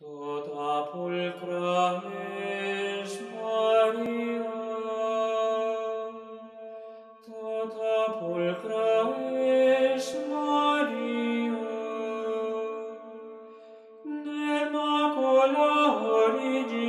Tota pulchra es Maria, tota pulchra es Maria, nel macula origine.